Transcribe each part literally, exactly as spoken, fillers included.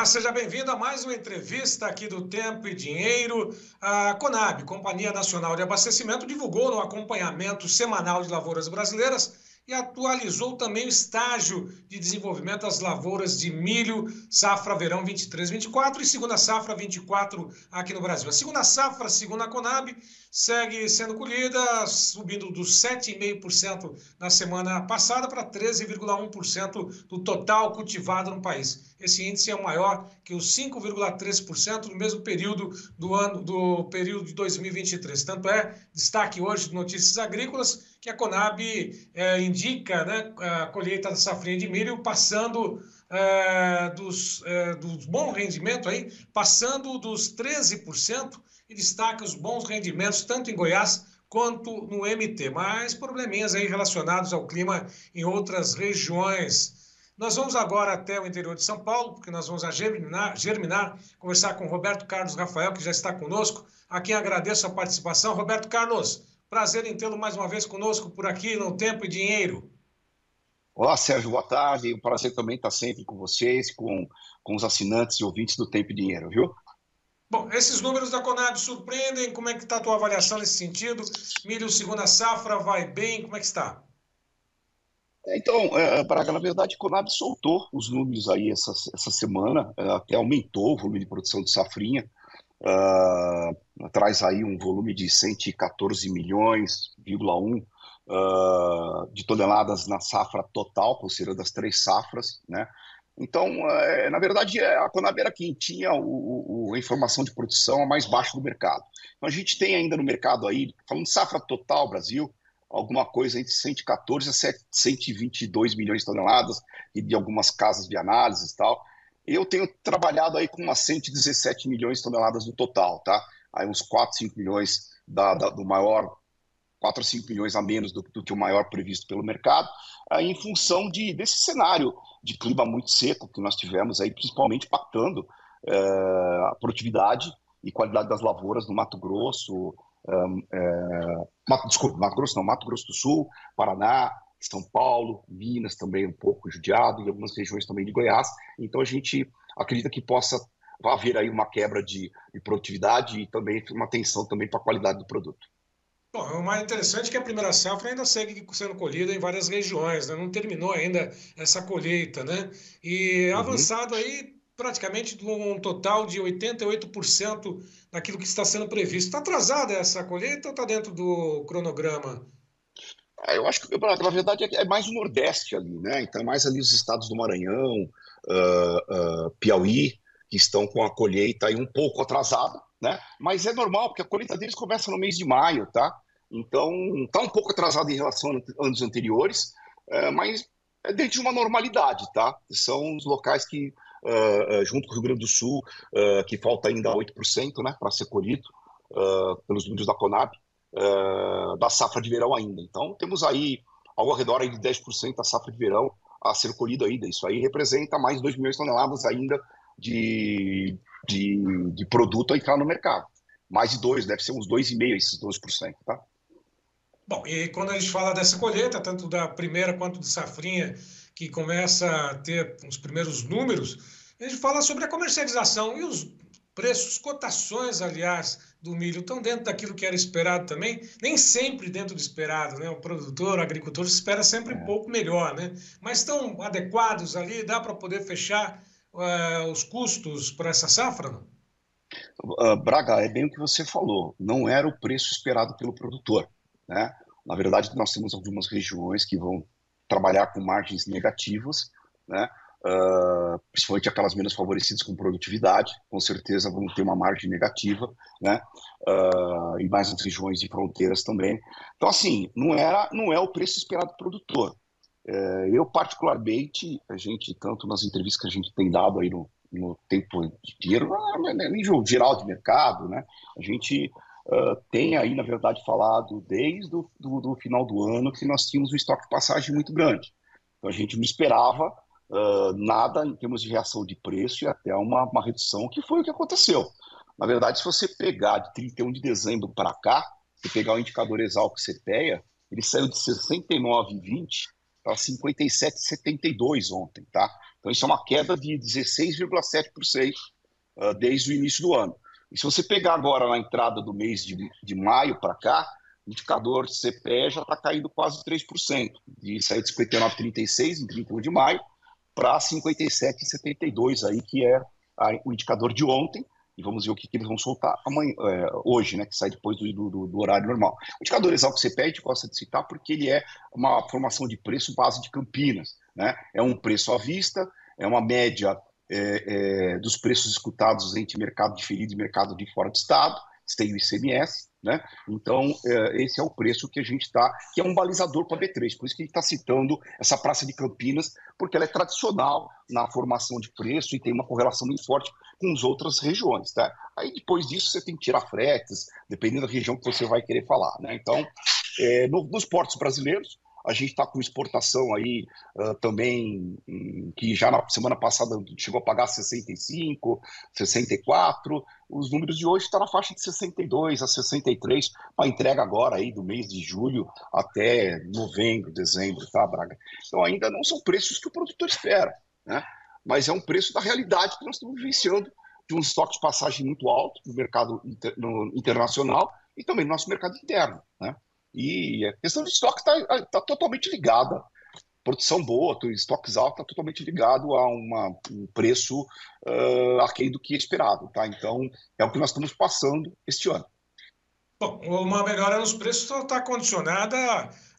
Olá, seja bem-vindo a mais uma entrevista aqui do Tempo e Dinheiro. A Conab, Companhia Nacional de Abastecimento, divulgou no acompanhamento semanal de lavouras brasileiras e atualizou também o estágio de desenvolvimento das lavouras de milho, safra verão vinte e três vinte e quatro e segunda safra vinte e quatro aqui no Brasil. A segunda safra, segundo a Conab, segue sendo colhida, subindo dos sete vírgula cinco por cento na semana passada para treze vírgula um por cento do total cultivado no país. Esse índice é maior que os cinco vírgula três por cento no mesmo período do ano do período de dois mil e vinte e três. Tanto é, destaque hoje de Notícias Agrícolas, que a Conab é, indica, né, a colheita da safrinha de milho passando é, dos, é, dos bom rendimento, aí, passando dos treze por cento, e destaca os bons rendimentos tanto em Goiás quanto no M T, mas probleminhas aí relacionados ao clima em outras regiões. Nós vamos agora até o interior de São Paulo, porque nós vamos a Germinar, Germinar conversar com Roberto Carlos Rafael, que já está conosco. A quem agradeço a participação. Roberto Carlos, prazer em tê-lo mais uma vez conosco por aqui no Tempo e Dinheiro. Olá, Sérgio, boa tarde. O prazer também está sempre com vocês, com, com os assinantes e ouvintes do Tempo e Dinheiro, viu? Bom, esses números da Conab surpreendem. Como é que está a tua avaliação nesse sentido? Milho, segunda safra, vai bem? Como é que está? Então, é, Braga, na verdade, a Conab soltou os números aí essa, essa semana, até aumentou o volume de produção de safrinha. Uh, traz aí um volume de cento e quatorze milhões, um, uh, de toneladas na safra total, considerando as três safras, né? Então, uh, na verdade, a Conab era quem tinha o, o, a informação de produção a mais baixa do mercado. Então, a gente tem ainda no mercado aí, falando de safra total Brasil, alguma coisa entre cento e quatorze a cento e vinte e dois milhões de toneladas, e de algumas casas de análise e tal. Eu tenho trabalhado aí com umas cento e dezessete milhões de toneladas no total, tá? Aí uns quatro, cinco milhões da, da, do maior, quatro a cinco milhões a menos do, do que o maior previsto pelo mercado, aí em função de, desse cenário de clima muito seco que nós tivemos aí, principalmente impactando é, a produtividade e qualidade das lavouras no Mato Grosso, é, é, Mato, desculpa, Mato Grosso não, Mato Grosso do Sul, Paraná, São Paulo, Minas também um pouco judiado, e algumas regiões também de Goiás. Então a gente acredita que possa haver aí uma quebra de, de produtividade e também uma atenção também para a qualidade do produto. Bom, o mais interessante é que a primeira safra ainda segue sendo colhida em várias regiões, né? Não terminou ainda essa colheita, né? E avançado uhum. aí praticamente um total de oitenta e oito por cento daquilo que está sendo previsto. Está atrasada essa colheita ou está dentro do cronograma? Eu acho que, na verdade, é mais o Nordeste ali, né? Então, é mais ali os estados do Maranhão, uh, uh, Piauí, que estão com a colheita aí um pouco atrasada, né? Mas é normal, porque a colheita deles começa no mês de maio, tá? Então, tá um pouco atrasada em relação a anos anteriores, uh, mas é dentro de uma normalidade, tá? São os locais que, uh, junto com o Rio Grande do Sul, uh, que falta ainda oito por cento, né, para ser colhido, uh, pelos números da Conab, Uh, da safra de verão ainda. Então, temos aí algo ao redor aí de dez por cento da safra de verão a ser colhida ainda. Isso aí representa mais de dois milhões de toneladas ainda de, de, de produto a entrar no mercado. Mais de dois, deve ser uns dois vírgula cinco por cento, esses doze por cento, tá? Bom, e quando a gente fala dessa colheita, tanto da primeira quanto da safrinha, que começa a ter os primeiros números, a gente fala sobre a comercialização e os preços, cotações, aliás, do milho estão dentro daquilo que era esperado também, nem sempre dentro do esperado, né? O produtor, o agricultor espera sempre um pouco melhor, né? Mas estão adequados ali, dá para poder fechar uh, os custos para essa safra? Não? Uh, Braga, é bem o que você falou, não era o preço esperado pelo produtor, né? Na verdade, nós temos algumas regiões que vão trabalhar com margens negativas, né? Uh, principalmente aquelas menos favorecidas com produtividade, com certeza vão ter uma margem negativa, né? Uh, e mais nas regiões de fronteiras também. Então, assim, não, era, não é o preço esperado do produtor. Uh, eu, particularmente, a gente, tanto nas entrevistas que a gente tem dado aí no, no Tempo de Dinheiro, no nível geral de mercado, né? A gente uh, tem aí, na verdade, falado desde o do, do final do ano que nós tínhamos um estoque de passagem muito grande. Então, a gente não esperava Uh, nada em termos de reação de preço e até uma, uma redução, que foi o que aconteceu. Na verdade, se você pegar de trinta e um de dezembro para cá, se pegar o indicador Exalc CEPEA, ele saiu de sessenta e nove vírgula vinte para cinquenta e sete vírgula setenta e dois ontem, tá? Então, isso é uma queda de dezesseis vírgula sete por cento uh, desde o início do ano. E se você pegar agora na entrada do mês de, de maio para cá, o indicador CEPEA já está caindo quase três por cento, de sair de cinquenta e nove vírgula trinta e seis em trinta e um de maio para cinquenta e sete vírgula setenta e dois, aí, que é a, o indicador de ontem, e vamos ver o que, que eles vão soltar amanhã, é, hoje, né, que sai depois do, do, do horário normal. O indicador exalco CEPEA a gente gosta de citar porque ele é uma formação de preço base de Campinas, né? É um preço à vista, é uma média é, é, dos preços escutados entre mercado diferido e mercado de fora de estado, tem o I C M S, né? Então, é, esse é o preço que a gente está, que é um balizador para a B três, por isso que a gente está citando essa Praça de Campinas, porque ela é tradicional na formação de preço e tem uma correlação muito forte com as outras regiões, tá? Aí, depois disso, você tem que tirar fretes, dependendo da região que você vai querer falar, né? Então, é, no, nos portos brasileiros, a gente está com exportação aí uh, também, que já na semana passada chegou a pagar sessenta e cinco, sessenta e quatro. Os números de hoje estão na faixa de sessenta e dois a sessenta e três, uma entrega agora aí do mês de julho até novembro, dezembro, tá, Braga? Então ainda não são preços que o produtor espera, né? Mas é um preço da realidade que nós estamos vivenciando, de um estoque de passagem muito alto no mercado inter, no, internacional e também no nosso mercado interno, né? E a questão de estoque está tá totalmente ligada. Produção boa, estoques altos, está totalmente ligado a uma, um preço uh, aquém do que esperado, tá? Então, é o que nós estamos passando este ano. Bom, uma melhora nos preços está condicionada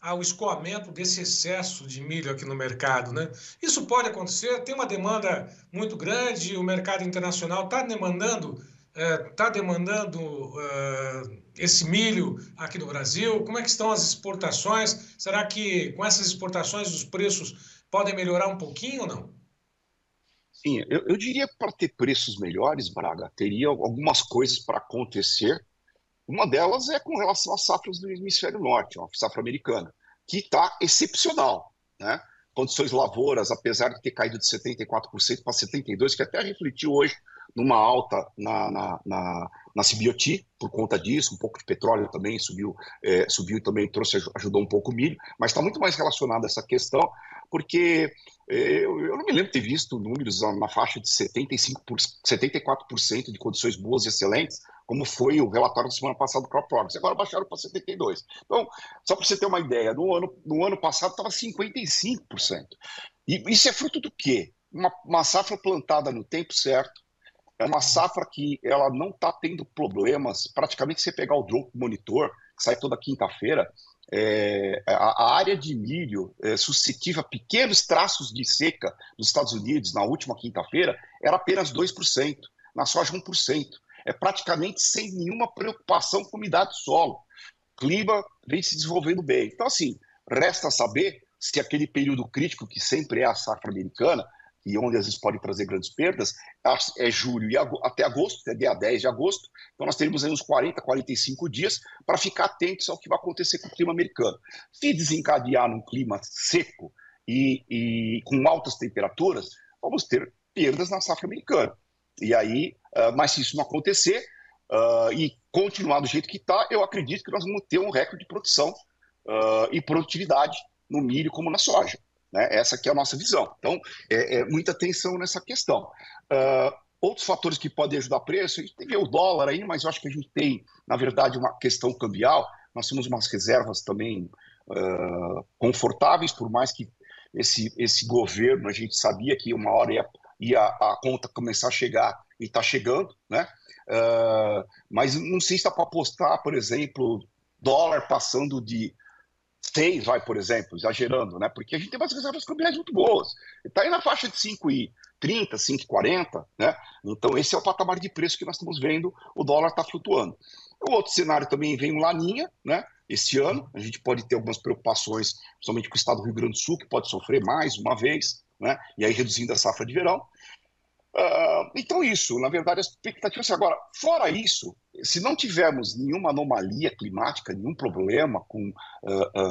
ao escoamento desse excesso de milho aqui no mercado, né? Isso pode acontecer, tem uma demanda muito grande, o mercado internacional está demandando... está é, demandando uh, esse milho aqui no Brasil? Como é que estão as exportações? Será que com essas exportações os preços podem melhorar um pouquinho ou não? Sim, eu, eu diria que para ter preços melhores, Braga, teria algumas coisas para acontecer. Uma delas é com relação às safras do hemisfério norte, a safra americana, que está excepcional, né? Condições lavouras, apesar de ter caído de setenta e quatro por cento para setenta e dois por cento, que até refletiu hoje numa alta na, na, na, na C B O T, por conta disso, um pouco de petróleo também subiu, é, subiu também trouxe, ajudou um pouco o milho, mas está muito mais relacionada essa questão, porque é, eu, eu não me lembro de ter visto números na, na faixa de setenta e cinco por cento, setenta e quatro por cento de condições boas e excelentes, como foi o relatório da semana passada do Crop Progress, agora baixaram para setenta e dois por cento. Então, só para você ter uma ideia, no ano, no ano passado estava cinquenta e cinco por cento. E isso é fruto do quê? Uma, uma safra plantada no tempo certo. É uma safra que ela não está tendo problemas. Praticamente, se você pegar o Drop monitor, que sai toda quinta-feira, é, a, a área de milho é, suscetível a pequenos traços de seca nos Estados Unidos, na última quinta-feira, era apenas dois por cento, na soja um por cento. É praticamente sem nenhuma preocupação com umidade do solo. O clima vem se desenvolvendo bem. Então, assim, resta saber se aquele período crítico que sempre é a safra americana, e onde às vezes pode trazer grandes perdas, é julho e agosto, até agosto, até dia dez de agosto, então nós teremos aí uns quarenta, quarenta e cinco dias para ficar atentos ao que vai acontecer com o clima americano. Se desencadear num clima seco e, e com altas temperaturas, vamos ter perdas na safra americana. E aí, mas se isso não acontecer uh, e continuar do jeito que está, eu acredito que nós vamos ter um recorde de produção uh, e produtividade no milho como na soja, né? Essa aqui é a nossa visão. Então, é, é muita atenção nessa questão. Uh, outros fatores que podem ajudar o preço, a gente tem o dólar aí, mas eu acho que a gente tem, na verdade, uma questão cambial. Nós temos umas reservas também uh, confortáveis, por mais que esse, esse governo, a gente sabia que uma hora ia, ia a conta começar a chegar e está chegando, né? Uh, mas não sei se dá para apostar, por exemplo, dólar passando de seis, vai, por exemplo, exagerando, né? Porque a gente tem umas reservas cambiais muito boas. Está aí na faixa de cinco e trinta, cinco e quarenta, né? Então, esse é o patamar de preço que nós estamos vendo, o dólar está flutuando. O outro cenário também vem o Laninha, né? Este ano, a gente pode ter algumas preocupações, principalmente com o estado do Rio Grande do Sul, que pode sofrer mais uma vez, né? E aí reduzindo a safra de verão. Uh, então, isso, na verdade, a expectativa é agora, fora isso, se não tivermos nenhuma anomalia climática, nenhum problema com, uh,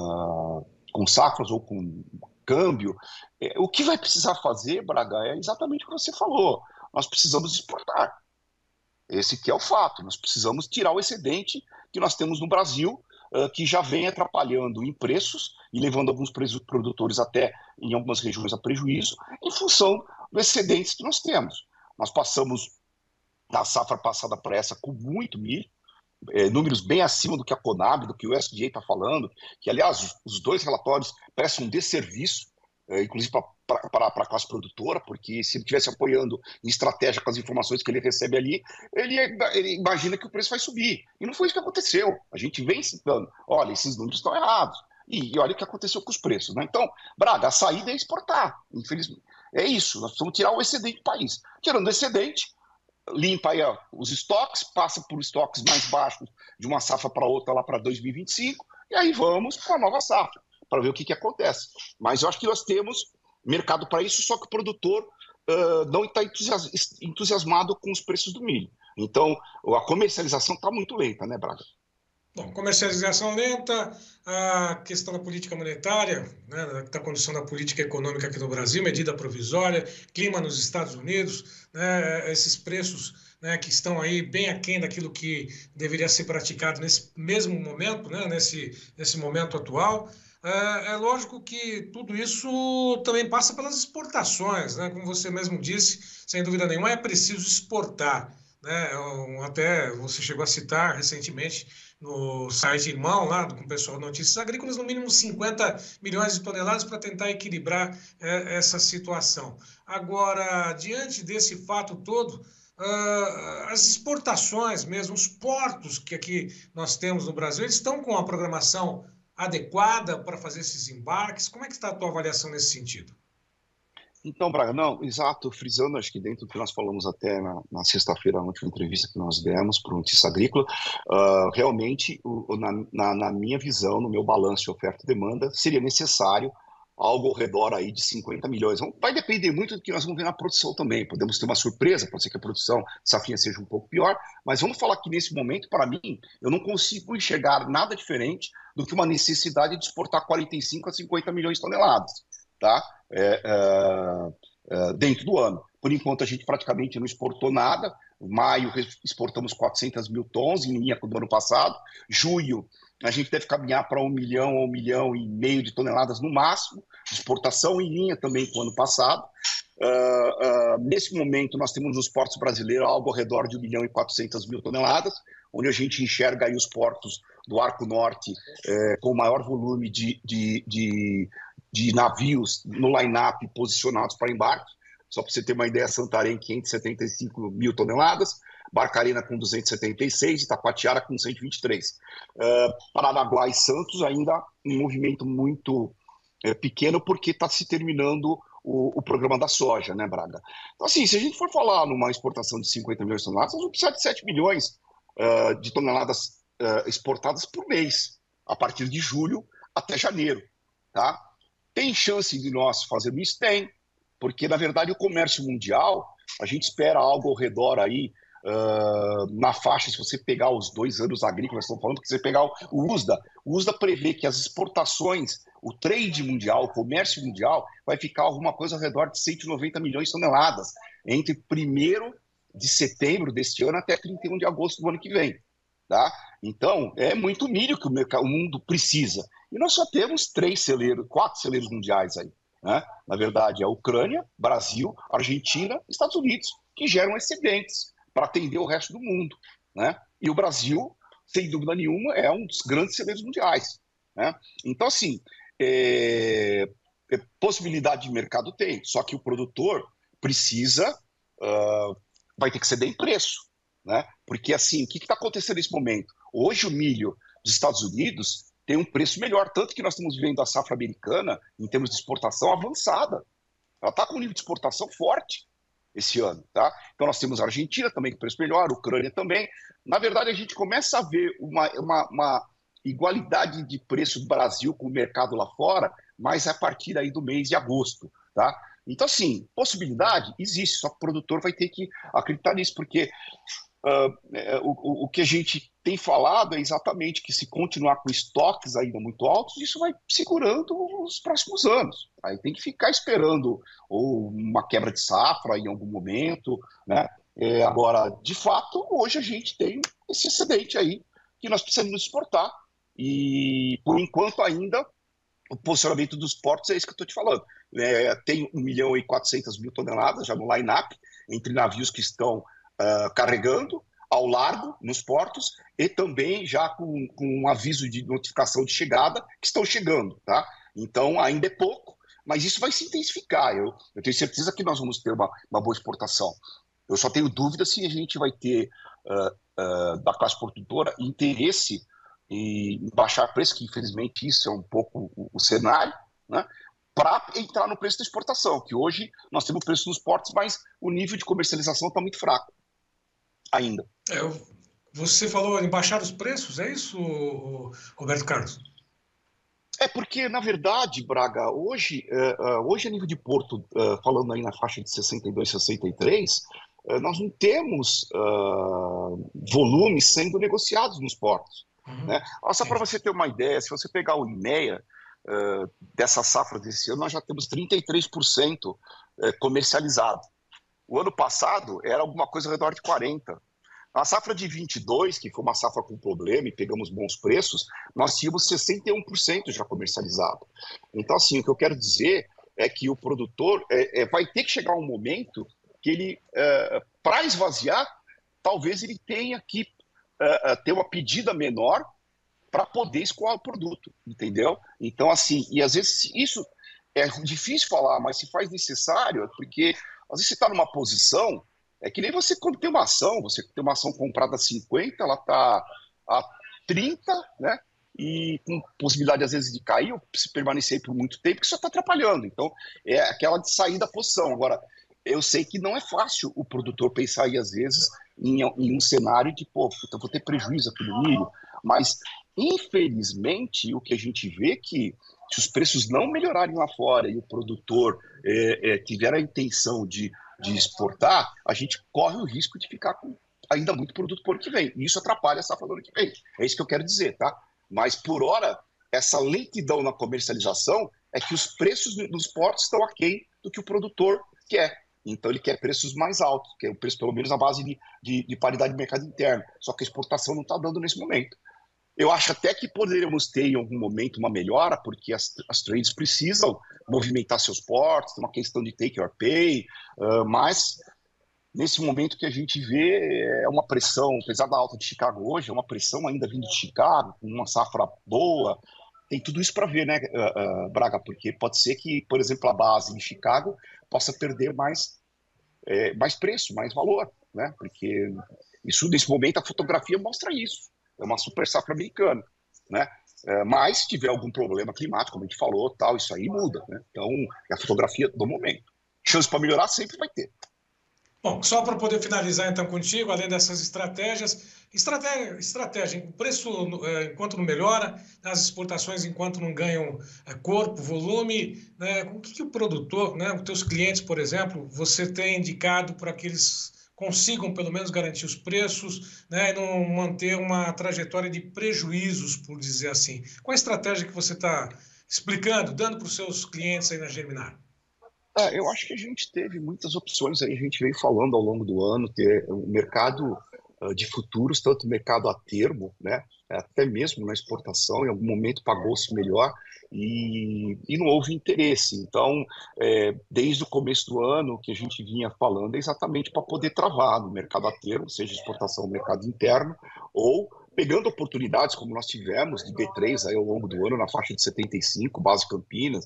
uh, com safras ou com câmbio, eh, o que vai precisar fazer, Braga, é exatamente o que você falou. Nós precisamos exportar. Esse que é o fato. Nós precisamos tirar o excedente que nós temos no Brasil, uh, que já vem atrapalhando em preços e levando alguns produtores até, em algumas regiões, a prejuízo, em função do excedente que nós temos. Nós passamos, na safra passada para essa, com muito milho, é, números bem acima do que a Conab, do que o U S D A está falando, que, aliás, os, os dois relatórios prestam um desserviço, é, inclusive para a classe produtora, porque se ele estivesse apoiando em estratégia com as informações que ele recebe ali, ele, ele imagina que o preço vai subir. E não foi isso que aconteceu. A gente vem citando, olha, esses números estão errados. E, e olha o que aconteceu com os preços. Né? Então, Braga, a saída é exportar, infelizmente. É isso, nós precisamos tirar o excedente do país. Tirando o excedente, limpa aí os estoques, passa por estoques mais baixos de uma safra para outra lá para dois mil e vinte e cinco, e aí vamos para a nova safra, para ver o que, que acontece. Mas eu acho que nós temos mercado para isso, só que o produtor uh, não está entusiasmado com os preços do milho. Então, a comercialização está muito lenta, né, Braga? Bom, comercialização lenta, a questão da política monetária, né, da condição da política econômica aqui no Brasil, medida provisória, clima nos Estados Unidos, né, esses preços, né, que estão aí bem aquém daquilo que deveria ser praticado nesse mesmo momento, né, nesse, nesse momento atual. É lógico que tudo isso também passa pelas exportações, né? Como você mesmo disse, sem dúvida nenhuma é preciso exportar, né? Até você chegou a citar recentemente no site irmão lá com o pessoal de Notícias Agrícolas, no mínimo cinquenta milhões de toneladas para tentar equilibrar é, essa situação. Agora, diante desse fato todo, as exportações mesmo, os portos que aqui nós temos no Brasil, eles estão com a programação adequada para fazer esses embarques? Como é que está a tua avaliação nesse sentido? Então, Braga, não, exato, frisando, acho que dentro do que nós falamos até na, na sexta-feira, na última entrevista que nós demos para o Notícia Agrícola, uh, realmente, o, na, na, na minha visão, no meu balanço de oferta e demanda, seria necessário algo ao redor aí de cinquenta milhões. Vai depender muito do que nós vamos ver na produção também. Podemos ter uma surpresa, pode ser que a produção safrinha seja um pouco pior, mas vamos falar que nesse momento, para mim, eu não consigo enxergar nada diferente do que uma necessidade de exportar quarenta e cinco a cinquenta milhões de toneladas, tá? É, é, é, dentro do ano. Por enquanto, a gente praticamente não exportou nada. Em maio, exportamos quatrocentos mil tons, em linha com o ano passado. Julho, a gente deve caminhar para um milhão ou um milhão e meio de toneladas no máximo, de exportação, em linha também com o ano passado. Uh, uh, nesse momento, nós temos nos portos brasileiros algo ao redor de um milhão e quatrocentas mil toneladas, onde a gente enxerga aí os portos do Arco Norte eh, com o maior volume de, de, de, de navios no line-up posicionados para embarque. Só para você ter uma ideia, Santarém, quinhentas e setenta e cinco mil toneladas, Barcarena com duzentas e setenta e seis, Itacoatiara com cento e vinte e três. Uh, Paranaguá e Santos ainda um movimento muito é, pequeno, porque está se terminando o, o programa da soja, né, Braga? Então, assim, se a gente for falar numa exportação de cinquenta milhões de toneladas, nós vamos precisar de sete milhões uh, de toneladas uh, exportadas por mês, a partir de julho até janeiro, tá? Tem chance de nós fazermos isso? Tem, porque, na verdade, o comércio mundial, a gente espera algo ao redor aí, Uh, na faixa, se você pegar os dois anos agrícolas, estão falando, que você pegar o U S D A, o U S D A prevê que as exportações, o trade mundial, o comércio mundial, vai ficar alguma coisa ao redor de cento e noventa milhões de toneladas, entre primeiro de setembro deste ano até trinta e um de agosto do ano que vem. Tá? Então, é muito milho que o, mercado, o mundo precisa. E nós só temos três celeiros, quatro celeiros mundiais aí, né? Na verdade, é a Ucrânia, Brasil, Argentina, Estados Unidos, que geram excedentes para atender o resto do mundo, né? E o Brasil, sem dúvida nenhuma, é um dos grandes celeiros mundiais, né? Então, assim, é... possibilidade de mercado tem, só que o produtor precisa, uh... vai ter que ceder em preço, né? Porque, assim, o que está acontecendo nesse momento? Hoje o milho dos Estados Unidos tem um preço melhor, tanto que nós estamos vendo a safra americana, em termos de exportação, avançada. Ela está com um nível de exportação forte esse ano, tá? Então nós temos a Argentina também com preço melhor, a Ucrânia também. Na verdade, a gente começa a ver uma, uma, uma igualdade de preço do Brasil com o mercado lá fora, mas a partir aí do mês de agosto, tá? Então, assim, possibilidade existe, só que o produtor vai ter que acreditar nisso, porque uh, o, o que a gente tem falado é exatamente que se continuar com estoques ainda muito altos, isso vai segurando os próximos anos. Aí tem que ficar esperando ou uma quebra de safra em algum momento, né? É, agora, de fato, hoje a gente tem esse excedente aí que nós precisamos exportar e, por enquanto, ainda o posicionamento dos portos é isso que eu estou te falando. né, tem um milhão e quatrocentas mil toneladas já no line-up, entre navios que estão uh, carregando ao largo, nos portos, e também já com, com um aviso de notificação de chegada, que estão chegando, tá? Então, ainda é pouco, mas isso vai se intensificar. Eu, eu tenho certeza que nós vamos ter uma, uma boa exportação. Eu só tenho dúvida se a gente vai ter, uh, uh, da classe produtora, interesse em baixar preço, que infelizmente isso é um pouco o, o cenário, né? Para entrar no preço da exportação, que hoje nós temos preço nos portos, mas o nível de comercialização está muito fraco ainda. É, você falou em baixar os preços, é isso, Roberto Carlos? É porque, na verdade, Braga, hoje, hoje a nível de porto, falando aí na faixa de sessenta e dois, sessenta e três, nós não temos volumes sendo negociados nos portos. Uhum. Né? Só para você ter uma ideia, se você pegar o IMEA, Uh, dessa safra desse ano, nós já temos trinta e três por cento comercializado. O ano passado era alguma coisa ao redor de quarenta por cento. Na safra de vinte e dois, que foi uma safra com problema e pegamos bons preços, nós tínhamos sessenta e um por cento já comercializado. Então, assim, o que eu quero dizer é que o produtor é, é, vai ter que chegar um momento que ele, uh, para esvaziar, talvez ele tenha que uh, uh, ter uma pedida menor para poder escoar o produto, entendeu? Então, assim, e às vezes isso é difícil falar, mas se faz necessário, porque às vezes você está numa posição, é que nem você quando tem uma ação, você tem uma ação comprada a cinquenta, ela está a trinta, né? E com possibilidade, às vezes, de cair ou se permanecer por muito tempo, que só está atrapalhando. Então, é aquela de sair da posição. Agora, eu sei que não é fácil o produtor pensar, e às vezes, em, em um cenário de, pô, eu vou ter prejuízo aqui no milho, mas... Infelizmente, o que a gente vê é que se os preços não melhorarem lá fora e o produtor é, é, tiver a intenção de, de exportar, a gente corre o risco de ficar com ainda muito produto por ano que vem. E isso atrapalha a safra do ano que vem. É isso que eu quero dizer, tá? Mas, por hora, essa lentidão na comercialização é que os preços nos portos estão aquém do que o produtor quer. Então, ele quer preços mais altos, quer o preço pelo menos na base de, de, de paridade do mercado interno. Só que a exportação não está dando nesse momento. Eu acho até que poderíamos ter em algum momento uma melhora, porque as, as trades precisam movimentar seus portos, tem uma questão de take or pay, uh, mas nesse momento que a gente vê é uma pressão, apesar da alta de Chicago hoje, é uma pressão ainda vindo de Chicago, com uma safra boa, tem tudo isso para ver, né, uh, uh, Braga? Porque pode ser que, por exemplo, a base em Chicago possa perder mais, é, mais preço, mais valor, né? Porque isso, nesse momento, a fotografia mostra isso. É uma super safra americana, né? Mas se tiver algum problema climático, como a gente falou, tal, isso aí muda, né? Então, é a fotografia do momento. Chance para melhorar sempre vai ter. Bom, só para poder finalizar então contigo, além dessas estratégias, estratégia, estratégia, o preço enquanto não melhora, as exportações enquanto não ganham corpo, volume, né? O que, que o produtor, né? Os teus clientes, por exemplo, você tem indicado para aqueles... consigam pelo menos garantir os preços, né, e não manter uma trajetória de prejuízos, por dizer assim. Qual a estratégia que você está explicando, dando para os seus clientes aí na Germinar? Ah, eu acho que a gente teve muitas opções aí, a gente veio falando ao longo do ano, ter o mercado de futuros, tanto o mercado a termo, né, até mesmo na exportação, em algum momento pagou-se melhor e, e não houve interesse. Então, é, desde o começo do ano que a gente vinha falando, é exatamente para poder travar no mercado a termo, seja exportação no mercado interno, ou pegando oportunidades como nós tivemos de B três aí ao longo do ano, na faixa de setenta e cinco, base Campinas.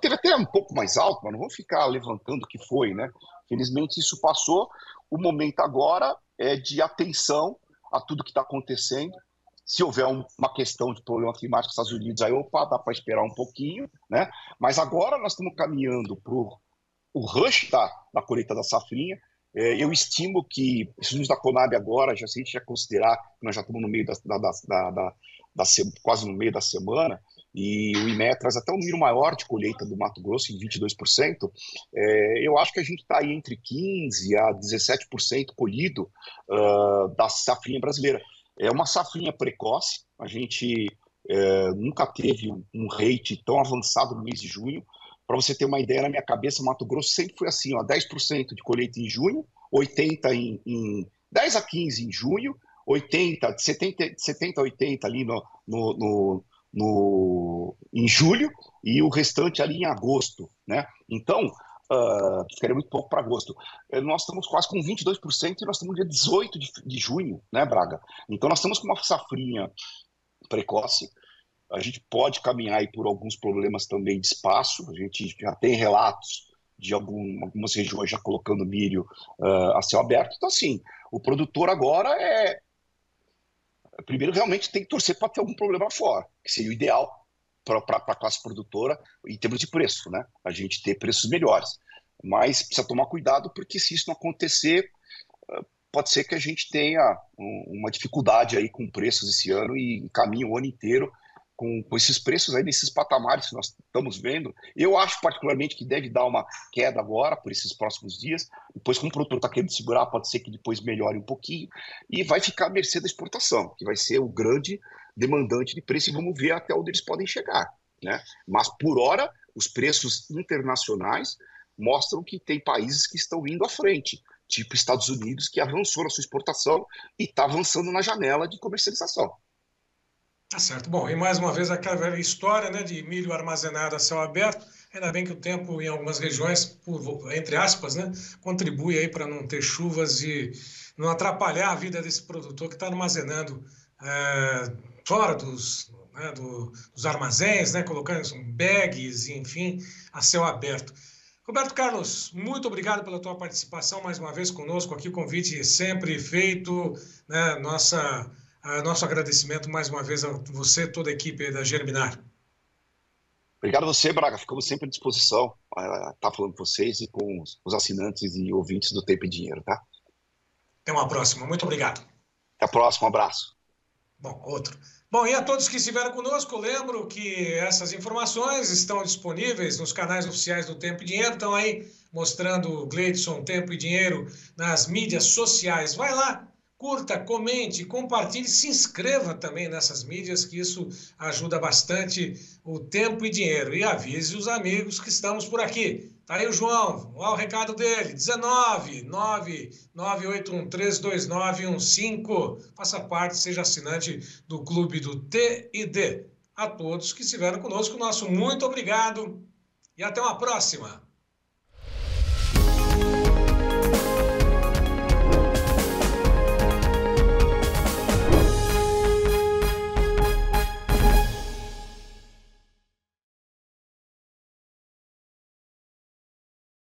Teve até um pouco mais alto, mas não vamos ficar levantando o que foi, né? Felizmente isso passou, o momento agora é de atenção a tudo que está acontecendo. Se houver um, uma questão de problema climático nos Estados Unidos, aí opa, dá para esperar um pouquinho, né? Mas agora nós estamos caminhando para o rush da, da colheita da safrinha. É, eu estimo que, estudos da Conab agora, já, se a gente já considerar que nós já estamos no meio da, da, da, da, da, da, quase no meio da semana, e o IMEA traz até um número maior de colheita do Mato Grosso, em vinte e dois por cento, é, eu acho que a gente está aí entre quinze por cento a dezessete por cento colhido uh, da safrinha brasileira. É uma safrinha precoce, a gente é, nunca teve um rate tão avançado no mês de junho. Para você ter uma ideia, na minha cabeça, Mato Grosso sempre foi assim, ó, dez por cento de colheita em junho, oitenta por cento em, em dez a quinze por cento em junho, oitenta por cento, setenta por cento a oitenta por cento ali no... no, no no, em julho e o restante ali em agosto, né? Então, uh, ficaria muito pouco para agosto. Nós estamos quase com vinte e dois por cento e nós estamos no dia dezoito de junho, né, Braga? Então, nós estamos com uma safrinha precoce. A gente pode caminhar aí por alguns problemas também de espaço. A gente já tem relatos de algum, algumas regiões já colocando milho uh, a céu aberto. Então, assim, o produtor agora é... Primeiro, realmente tem que torcer para ter algum problema fora, que seria o ideal para a classe produtora em termos de preço, né? A gente ter preços melhores. Mas precisa tomar cuidado, porque se isso não acontecer, uh, pode ser que a gente tenha um, uma dificuldade aí com preços esse ano e caminhe o ano inteiro Com, com esses preços aí, nesses patamares que nós estamos vendo. Eu acho particularmente que deve dar uma queda agora, por esses próximos dias. Depois, como o produtor está querendo segurar, pode ser que depois melhore um pouquinho, e vai ficar à mercê da exportação, que vai ser o grande demandante de preço, e vamos ver até onde eles podem chegar, né? Mas, por hora, os preços internacionais mostram que tem países que estão indo à frente, tipo Estados Unidos, que avançou na sua exportação e está avançando na janela de comercialização. Tá certo. Bom, e mais uma vez aquela velha história, né, de milho armazenado a céu aberto. Ainda bem que o tempo em algumas regiões, por, entre aspas, né, contribui aí para não ter chuvas e não atrapalhar a vida desse produtor que está armazenando é, fora dos, né, do, dos armazéns, né, colocando bags, enfim, a céu aberto. Roberto Carlos, muito obrigado pela tua participação mais uma vez conosco aqui. O convite sempre feito, né, nossa... Nosso agradecimento mais uma vez a você e toda a equipe da Germinar. Obrigado a você, Braga. Ficamos sempre à disposição para estar falando com vocês e com os assinantes e ouvintes do Tempo e Dinheiro, tá? Até uma próxima. Muito obrigado. Até a próxima. Um abraço. Bom, outro. Bom, e a todos que estiveram conosco, lembro que essas informações estão disponíveis nos canais oficiais do Tempo e Dinheiro. Estão aí mostrando o Gleidson, Tempo e Dinheiro, nas mídias sociais. Vai lá. Curta, comente, compartilhe, se inscreva também nessas mídias, que isso ajuda bastante o Tempo e Dinheiro. E avise os amigos que estamos por aqui. Tá aí o João, olha o recado dele, dezenove, nove nove oito um três dois nove um cinco. Faça parte, seja assinante do Clube do T I D. A todos que estiveram conosco, nosso muito obrigado e até uma próxima.